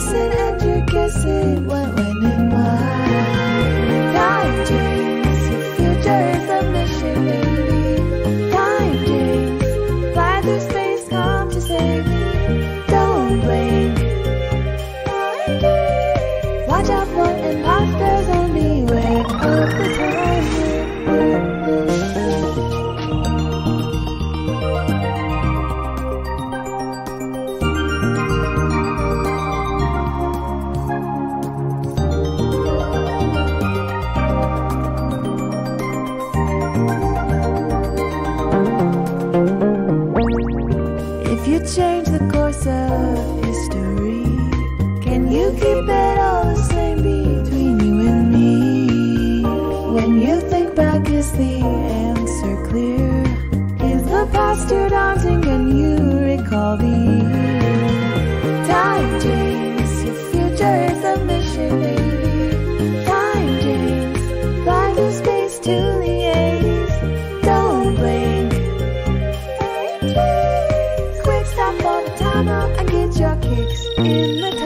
guessing and you're guessing what, when, and why. Time dreams, your future is a mission, baby. Time dreams, fly through space, come to save me. Don't blink. Watch out for imposters and beware of the time. Change the course of history. Can you keep it all the same between you and me? When you think back, is the answer clear? Is the past too daunting? Can you recall the year? Time dreams, your future is a mission, baby. Time dreams, fly through space to the 80s. Don't blink. Stop all the time out and get your kicks in the